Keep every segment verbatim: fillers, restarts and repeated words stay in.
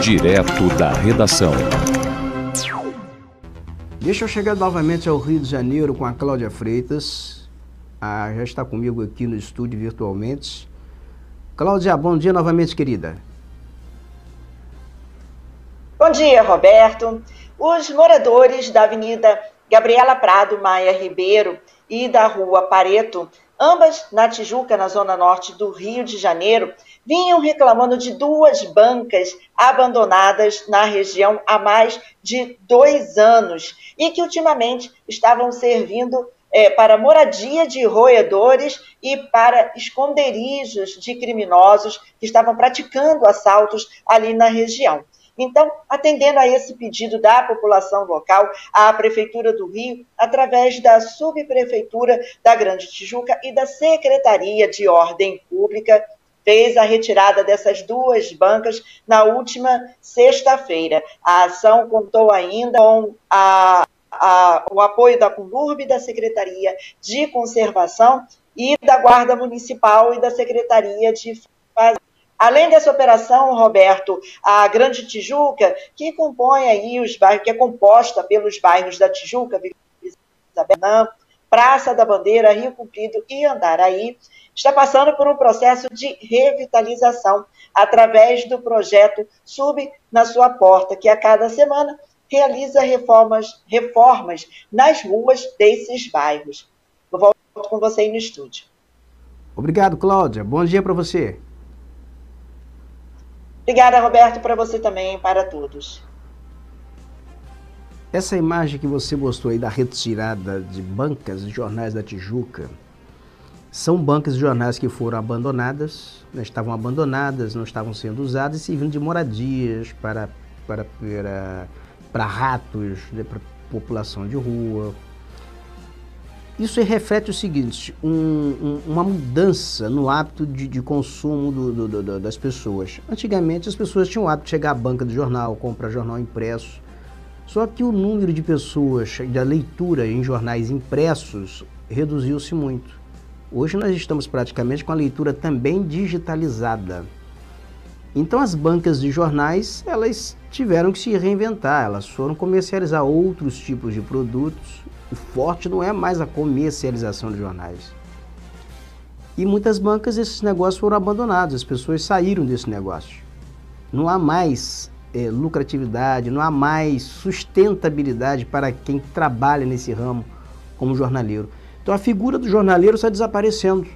Direto da Redação. Deixa eu chegar novamente ao Rio de Janeiro com a Cláudia Freitas. Ah, já está comigo aqui no estúdio virtualmente. Cláudia, bom dia novamente, querida. Bom dia, Roberto. Os moradores da Avenida Gabriela Prado, Maia Ribeiro e da Rua Pareto, ambas na Tijuca, na Zona Norte do Rio de Janeiro, vinham reclamando de duas bancas abandonadas na região há mais de dois anos e que ultimamente estavam servindo é, para moradia de roedores e para esconderijos de criminosos que estavam praticando assaltos ali na região. Então, atendendo a esse pedido da população local, a Prefeitura do Rio, através da Subprefeitura da Grande Tijuca e da Secretaria de Ordem Pública, fez a retirada dessas duas bancas na última sexta-feira. A ação contou ainda com a, a, o apoio da Comlurb, da Secretaria de Conservação e da Guarda Municipal e da Secretaria de Fazenda. Além dessa operação, Roberto, a Grande Tijuca, que compõe aí os bairros, que é composta pelos bairros da Tijuca, Vila Isabel, Praça da Bandeira, Rio Cumprido e Andaraí, está passando por um processo de revitalização através do projeto Sub na Sua Porta, que a cada semana realiza reformas, reformas nas ruas desses bairros. Eu volto com você aí no estúdio. Obrigado, Cláudia. Bom dia para você. Obrigada, Roberto, para você também, para todos. Essa imagem que você mostrou aí da retirada de bancas de jornais da Tijuca, são bancas de jornais que foram abandonadas, né, estavam abandonadas, não estavam sendo usadas e servindo de moradias para, para, para, para ratos, né, para população de rua. Isso reflete o seguinte, um, um, uma mudança no hábito de, de consumo do, do, do, das pessoas. Antigamente as pessoas tinham o hábito de chegar à banca do jornal, comprar jornal impresso. Só que o número de pessoas da leitura em jornais impressos reduziu-se muito. Hoje nós estamos praticamente com a leitura também digitalizada. Então as bancas de jornais, elas tiveram que se reinventar, elas foram comercializar outros tipos de produtos. O forte não é mais a comercialização de jornais. E muitas bancas, esses negócios foram abandonados, as pessoas saíram desse negócio. Não há mais é, lucratividade, não há mais sustentabilidade para quem trabalha nesse ramo como jornaleiro. Então a figura do jornaleiro está desaparecendo,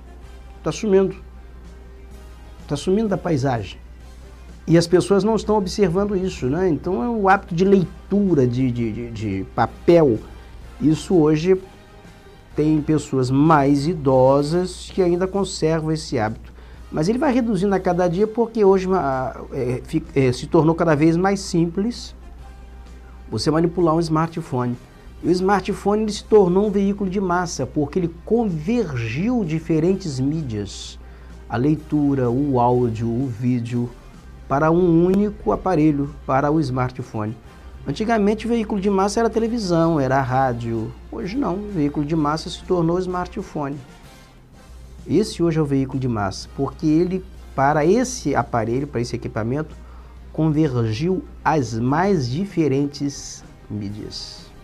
está sumindo. Está sumindo da paisagem. E as pessoas não estão observando isso, né? Então é o hábito de leitura, de, de, de, de papel. Isso hoje tem pessoas mais idosas que ainda conservam esse hábito. Mas ele vai reduzindo a cada dia porque hoje é, é, se tornou cada vez mais simples você manipular um smartphone. E o smartphone ele se tornou um veículo de massa porque ele convergiu diferentes mídias, a leitura, o áudio, o vídeo, para um único aparelho, para o smartphone. Antigamente o veículo de massa era a televisão, era a rádio. Hoje não, o veículo de massa se tornou o smartphone. Esse hoje é o veículo de massa, porque ele, para esse aparelho, para esse equipamento, convergiu as mais diferentes mídias.